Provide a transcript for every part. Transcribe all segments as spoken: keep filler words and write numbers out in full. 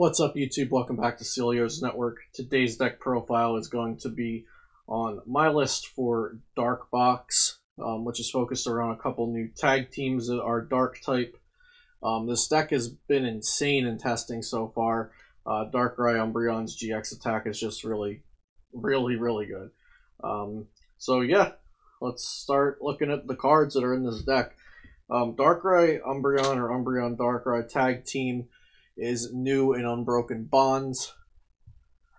What's up, YouTube? Welcome back to Celio's Network. Today's deck profile is going to be on my list for Dark Box, um, which is focused around a couple new tag teams that are Dark type. Um, this deck has been insane in testing so far. Uh, Darkrai Umbreon's G X attack is just really, really, really good. Um, so yeah, let's start looking at the cards that are in this deck. Um, Darkrai Umbreon or Umbreon Darkrai tag team is new in Unbroken Bonds.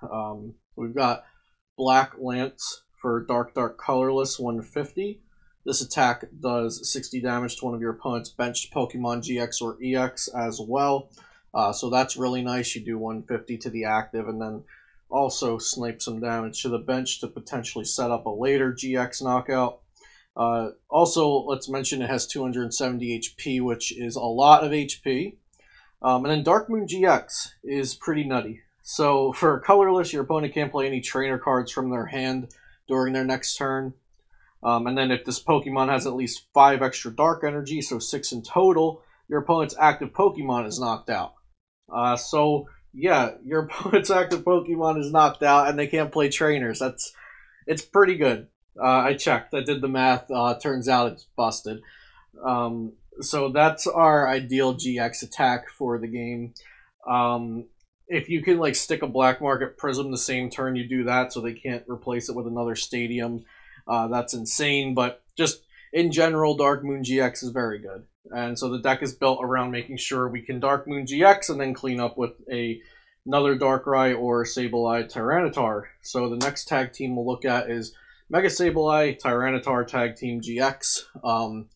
Um, we've got Black Lance for Dark Dark Colorless one fifty. This attack does sixty damage to one of your opponent's benched Pokemon G X or E X as well. Uh, so that's really nice. You do one fifty to the active and then also snipe some damage to the bench to potentially set up a later G X knockout. Uh, also, let's mention it has two hundred seventy H P, which is a lot of H P. Um, and then Dark Moon G X is pretty nutty. So for colorless, your opponent can't play any trainer cards from their hand during their next turn. Um, and then if this Pokemon has at least five extra dark energy, so six in total, your opponent's active Pokemon is knocked out. Uh, so yeah, your opponent's active Pokemon is knocked out and they can't play trainers. That's, it's pretty good. Uh, I checked, I did the math, uh, turns out it's busted. Um, so that's our ideal G X attack for the game. Um, if you can like stick a Black Market Prism the same turn, you do that so they can't replace it with another stadium. Uh, that's insane, but just in general, Dark Moon G X is very good. And so the deck is built around making sure we can Dark Moon G X and then clean up with a, another Darkrai or Sableye Tyranitar. So the next tag team we'll look at is Mega Sableye Tyranitar Tag Team G X. Um,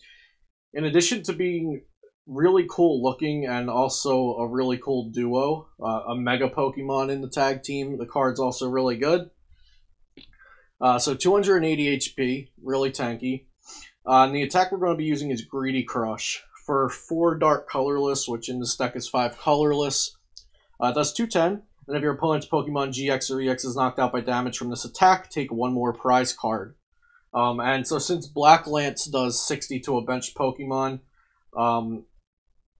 in addition to being really cool looking and also a really cool duo, uh, a Mega Pokemon in the tag team, the card's also really good. Uh, so two hundred eighty H P, really tanky. Uh, and the attack we're going to be using is Greedy Crush for four Dark Colorless, which in this deck is five Colorless. Uh, that's two ten, and if your opponent's Pokemon G X or E X is knocked out by damage from this attack, take one more prize card. Um, and so since Black Lance does sixty to a bench Pokemon, um,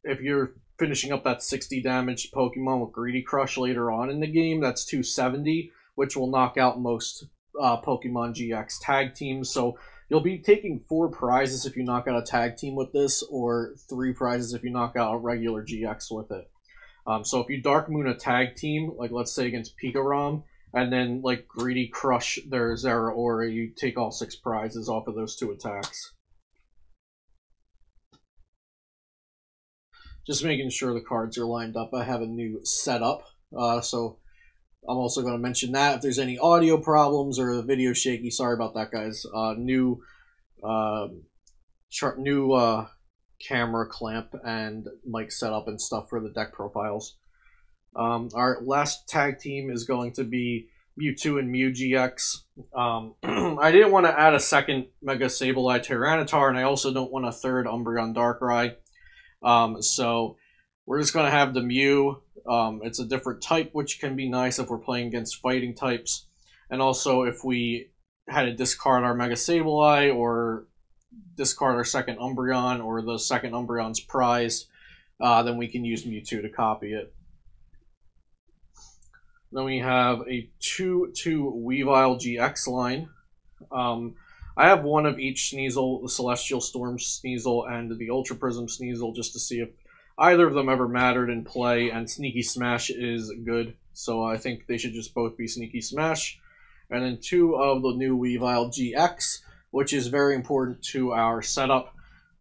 if you're finishing up that sixty damage Pokemon with Greedy Crush later on in the game, that's two seventy, which will knock out most uh, Pokemon G X tag teams. So you'll be taking four prizes if you knock out a tag team with this, or three prizes if you knock out a regular G X with it. Um, so if you Dark Moon a tag team, like let's say against PikaRom, and then like Greedy Crush their Zeraora, you take all six prizes off of those two attacks. Just making sure the cards are lined up. I have a new setup, uh, so I'm also going to mention that. If there's any audio problems or the video shaky, sorry about that, guys. Uh, new uh, new uh, camera clamp and mic setup and stuff for the deck profiles. Um, our last tag team is going to be Mewtwo and Mew G X. Um, I didn't want to add a second Mega Sableye Tyranitar, and I also don't want a third Umbreon Darkrai. Um, so we're just going to have the Mew. Um, it's a different type, which can be nice if we're playing against fighting types. And also if we had to discard our Mega Sableye or discard our second Umbreon or the second Umbreon's prized, uh, then we can use Mewtwo to copy it. Then we have a two two Weavile G X line. Um, I have one of each Sneasel, the Celestial Storm Sneasel and the Ultra Prism Sneasel, just to see if either of them ever mattered in play, and Sneaky Smash is good, so I think they should just both be Sneaky Smash. And then two of the new Weavile G X, which is very important to our setup.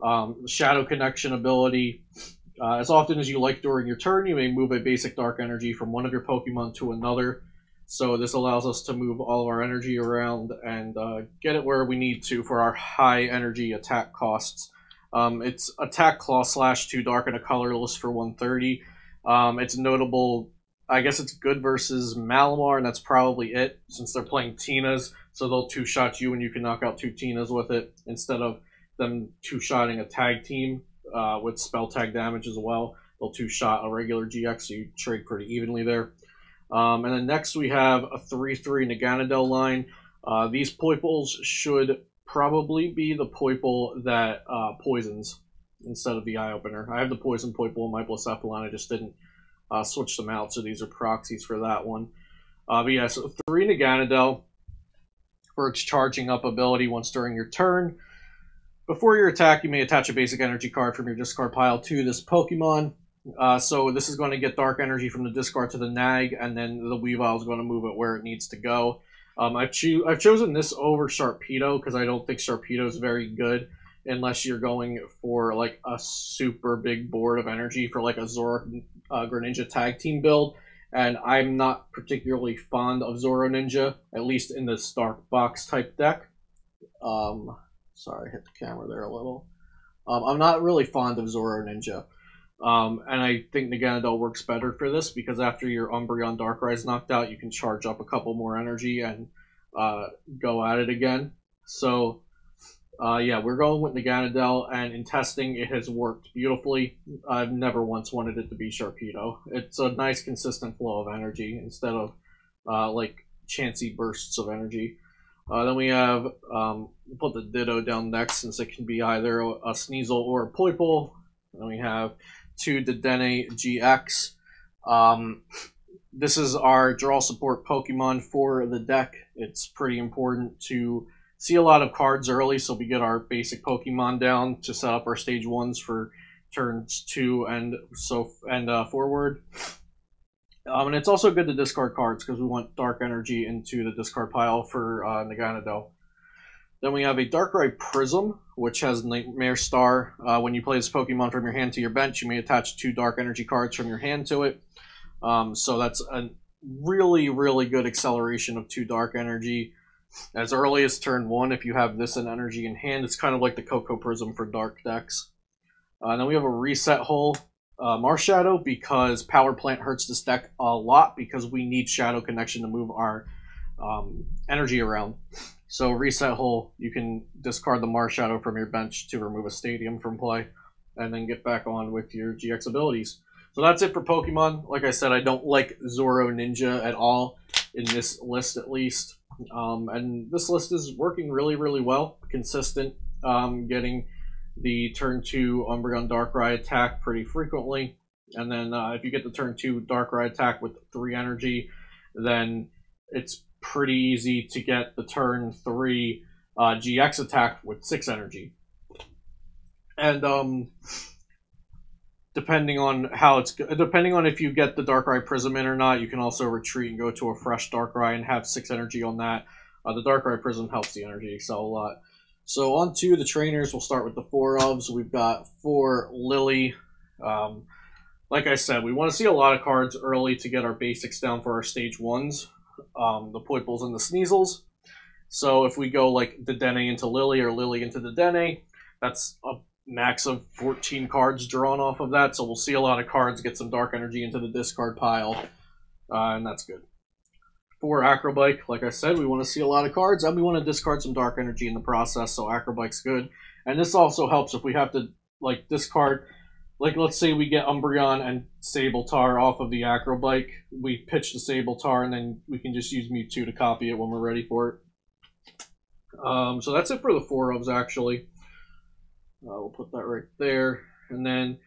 Um, Shadow Connection ability. Uh, as often as you like during your turn, you may move a basic dark energy from one of your Pokemon to another. So this allows us to move all of our energy around and uh, get it where we need to for our high energy attack costs. Um, it's attack claw slash two dark and a colorless for one thirty. Um, it's notable, I guess it's good versus Malamar, and that's probably it since they're playing Tinas. So they'll two-shot you and you can knock out two Tinas with it instead of them two-shotting a tag team uh, with spell tag damage as well. They'll two-shot a regular G X, so you trade pretty evenly there. Um, and then next we have a three three Naganadel line. Uh, these Poipoles should probably be the Poipole that uh, poisons instead of the Eye Opener. I have the Poison Poipole in my Blacephalon. I just didn't uh, switch them out. So these are proxies for that one. Uh, but yeah, so three Naganadel for its charging up ability. Once during your turn, before your attack, you may attach a basic energy card from your discard pile to this Pokemon. Uh, so this is going to get dark energy from the discard to the Nag, and then the Weavile is going to move it where it needs to go. Um, I've, cho I've chosen this over Sharpedo because I don't think Sharpedo is very good unless you're going for like a super big board of energy for like a Zora uh, Greninja tag team build. And I'm not particularly fond of Zora Ninja, at least in this Dark Box type deck. Um, sorry, I hit the camera there a little. Um, I'm not really fond of Zora Ninja. Um, and I think Naganadel works better for this because after your Umbreon Darkrai is knocked out, you can charge up a couple more energy and uh, go at it again. So, uh, yeah, we're going with Naganadel, and in testing, it has worked beautifully. I've never once wanted it to be Sharpedo. It's a nice, consistent flow of energy instead of, uh, like, chancy bursts of energy. Uh, then we have, um, we'll put the Ditto down next since it can be either a Sneasel or a Poipole. Then we have two Dedenne G X. Um, this is our draw support Pokemon for the deck. It's pretty important to see a lot of cards early, so we get our basic Pokemon down to set up our stage ones for turns two and so and uh, forward. Um, and it's also good to discard cards because we want dark energy into the discard pile for uh, Naganadel. Then we have a Darkrai Prism, which has Nightmare Star. Uh, when you play this Pokemon from your hand to your bench, you may attach two Dark Energy cards from your hand to it. Um, so that's a really, really good acceleration of two Dark Energy. As early as turn one, if you have this in energy in hand, it's kind of like the Cocoa Prism for Dark decks. Uh, and then we have a Reset Hole uh, Marshadow, because Power Plant hurts this deck a lot because we need Shadow Connection to move our um, energy around. So Reset Hole, you can discard the Marshadow from your bench to remove a stadium from play, and then get back on with your G X abilities. So that's it for Pokemon. Like I said, I don't like Zoro Ninja at all, in this list at least. Um, and this list is working really, really well. Consistent, um, getting the turn two Umbreon Darkrai attack pretty frequently. And then uh, if you get the turn two Darkrai attack with three energy, then it's pretty easy to get the turn three uh, G X attack with six energy. And um, depending on how it's depending on if you get the Darkrai Prism in or not, you can also retreat and go to a fresh Darkrai and have six energy on that. Uh, the Darkrai Prism helps the energy excel a lot. So on to the trainers. We'll start with the four ofs. We've got four Lily. Um, like I said, we want to see a lot of cards early to get our basics down for our stage ones. Um, the Poipoles and the Sneasels. So if we go like Dedenne into Lily or Lily into Dedenne, that's a max of fourteen cards drawn off of that. So we'll see a lot of cards, get some dark energy into the discard pile, uh, and that's good. For Acrobike, like I said, we want to see a lot of cards, and we want to discard some dark energy in the process, so Acrobike's good. And this also helps if we have to like discard... Like, let's say we get Umbreon and Sableye off of the Acrobike. We pitch the Sableye, and then we can just use Mewtwo to copy it when we're ready for it. Um, so that's it for the four ofs, actually. Uh, we'll put that right there. And then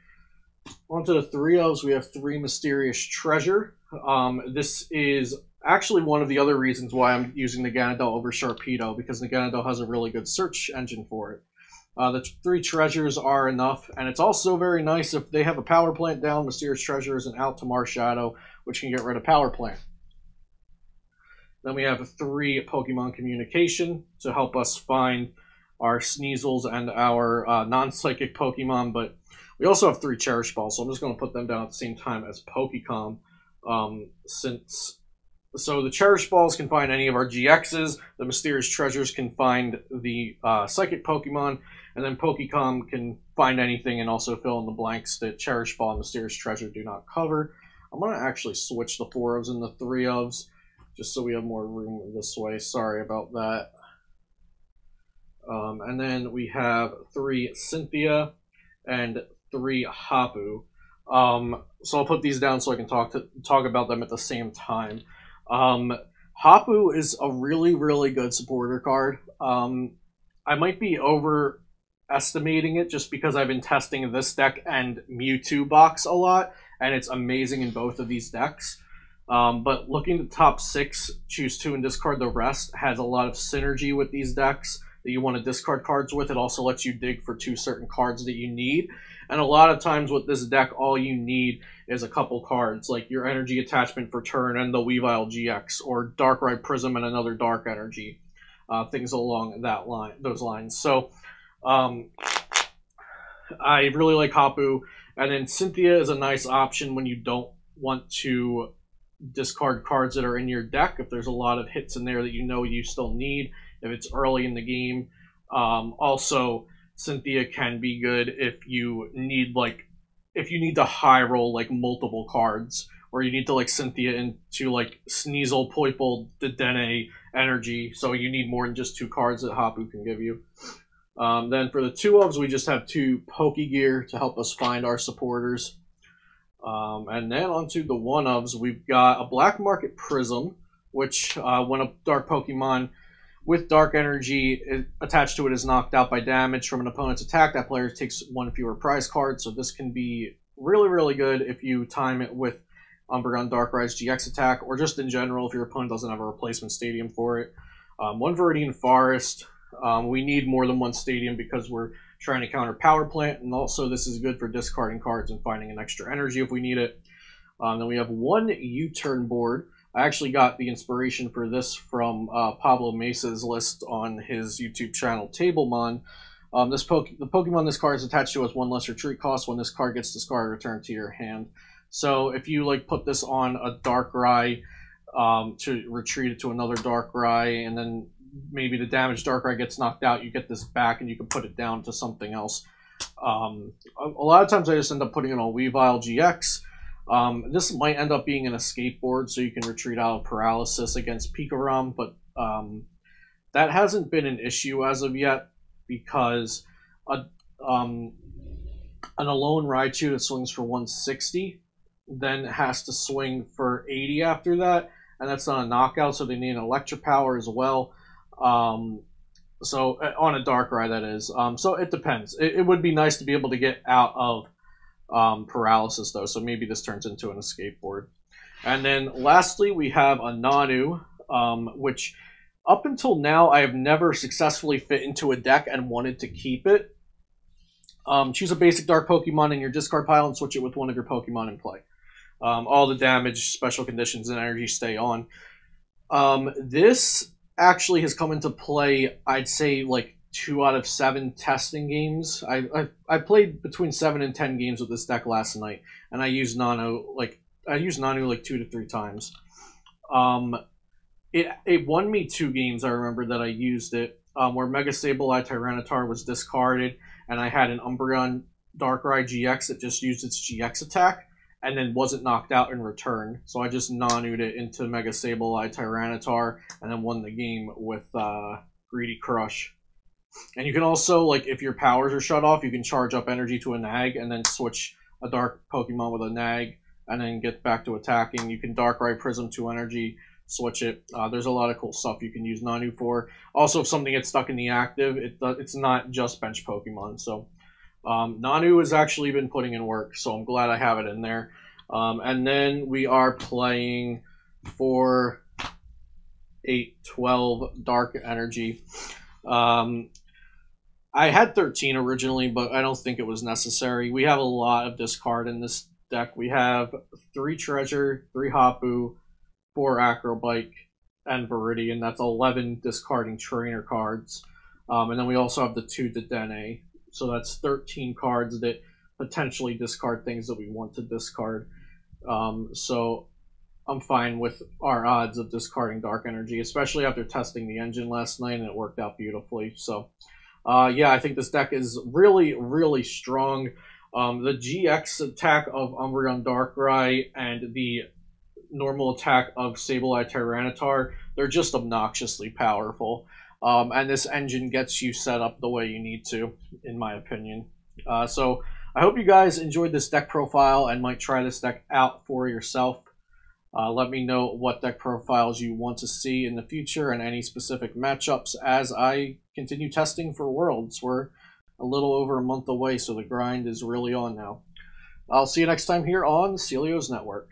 onto the three ofs, we have three Mysterious Treasure. Um, this is actually one of the other reasons why I'm using Naganadel over Sharpedo, because Naganadel has a really good search engine for it. Uh, the three treasures are enough, and it's also very nice if they have a power plant down. Mysterious Treasure isn't out to Marshadow, which can get rid of power plant. Then we have three Pokemon Communication to help us find our Sneasels and our uh, non-psychic Pokemon, but we also have three Cherish Balls, so I'm just going to put them down at the same time as Pokecom. Um, since So the Cherish Balls can find any of our G Xs, the Mysterious Treasures can find the uh, psychic Pokemon, and then Pokecom can find anything and also fill in the blanks that Cherish Ball and Mysterious Treasure do not cover. I'm going to actually switch the four ofs and the three ofs, just so we have more room this way. Sorry about that. Um, and then we have three Cynthia and three Hapu. Um, so I'll put these down so I can talk, to, talk about them at the same time. Um, Hapu is a really, really good supporter card. Um, I might be over... estimating it just because I've been testing this deck and Mewtwo box a lot, and it's amazing in both of these decks. Um, but looking at the top six, choose two and discard the rest, has a lot of synergy with these decks that you want to discard cards with. It also lets you dig for two certain cards that you need. And a lot of times with this deck, all you need is a couple cards, like your energy attachment for turn and the Weavile G X, or Darkrai Prism and another Dark Energy, uh, things along that line, those lines. So um, I really like Hapu. And then Cynthia is a nice option when you don't want to discard cards that are in your deck. If there's a lot of hits in there that you know you still need, if it's early in the game. Um, also, Cynthia can be good if you need like if you need to high roll like multiple cards, or you need to like Cynthia into like Sneasel, Poipole, Dedenne energy, so you need more than just two cards that Hapu can give you. Um, then for the two ofs, we just have two Pokegear to help us find our supporters. Um, and then onto the one ofs, we've got a Black Market Prism, which uh, when a Dark Pokemon with Dark Energy attached to it is knocked out by damage from an opponent's attack, that player takes one fewer prize card. So this can be really, really good if you time it with Umbreon Darkrai's G X attack, or just in general if your opponent doesn't have a replacement stadium for it. Um, one Viridian Forest. Um, we need more than one stadium because we're trying to counter Power Plant, and also this is good for discarding cards and finding an extra energy if we need it. Um, then we have one U-turn board. I actually got the inspiration for this from uh, Pablo Mesa's list on his YouTube channel, Tablemon. Um, this po the Pokemon this card is attached to has one less retreat cost. When this card gets discarded, returned to your hand. So if you like put this on a Darkrai um, to retreat it to another Darkrai, and then maybe the damaged Darkrai gets knocked out, you get this back and you can put it down to something else. Um, a, a lot of times I just end up putting it on Weavile G X. Um, this might end up being an escape board, so you can retreat out of paralysis against PikaRom, but um, that hasn't been an issue as of yet, because a, um, an alone Raichu that swings for one sixty then has to swing for eighty after that, and that's not a knockout, so they need an electric power as well. Um, so on a Darkrai, that is. Um, so it depends. It, it would be nice to be able to get out of um paralysis though, so maybe this turns into an escape board. And then lastly we have a Nanu, um which up until now I have never successfully fit into a deck and wanted to keep it. Um choose a basic Dark Pokemon in your discard pile and switch it with one of your Pokemon in play. Um all the damage, special conditions, and energy stay on. Um this actually has come into play, I'd say, like two out of seven testing games. I, I I played between seven and ten games with this deck last night, and I used Nanu like I used Nanu like two to three times. Um, it it won me two games. I remember that I used it um, where Mega Sableye Tyranitar was discarded, and I had an Umbreon Darkrai G X that just used its G X attack and then wasn't knocked out in return. So I just Nanu'd it into Mega Sableye Tyranitar and then won the game with uh, Greedy Crush. And you can also, like, if your powers are shut off, you can charge up energy to a Nag and then switch a Dark Pokemon with a Nag and then get back to attacking. You can Darkrai Prism to energy, switch it. Uh, there's a lot of cool stuff you can use Nanu for. Also, if something gets stuck in the active, it, it's not just bench Pokemon. So um, Nanu has actually been putting in work, so I'm glad I have it in there. Um, and then we are playing for eight twelve Dark Energy. Um, I had thirteen originally, but I don't think it was necessary. We have a lot of discard in this deck. We have three Treasure, three Hapu, four Acrobike, and Viridian. That's eleven discarding trainer cards. Um, and then we also have the two Dedenne. So that's thirteen cards that potentially discard things that we want to discard. Um, so I'm fine with our odds of discarding Dark Energy, especially after testing the engine last night, and it worked out beautifully. So, uh, yeah, I think this deck is really, really strong. Um, the G X attack of Umbreon Darkrai and the normal attack of Sableye Tyranitar, they're just obnoxiously powerful. Um, and this engine gets you set up the way you need to, in my opinion. Uh, so I hope you guys enjoyed this deck profile and might try this deck out for yourself. Uh, let me know what deck profiles you want to see in the future and any specific matchups as I continue testing for Worlds. We're a little over a month away, so the grind is really on now. I'll see you next time here on Celio's Network.